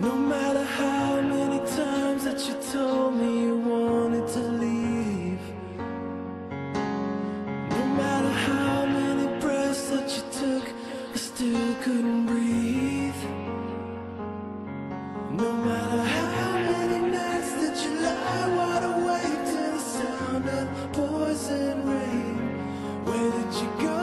No matter how many times that you told me you wanted to leave, no matter how many breaths that you took, I still couldn't breathe. No matter how many nights that you lie wide awake to the sound of poison rain, where did you go?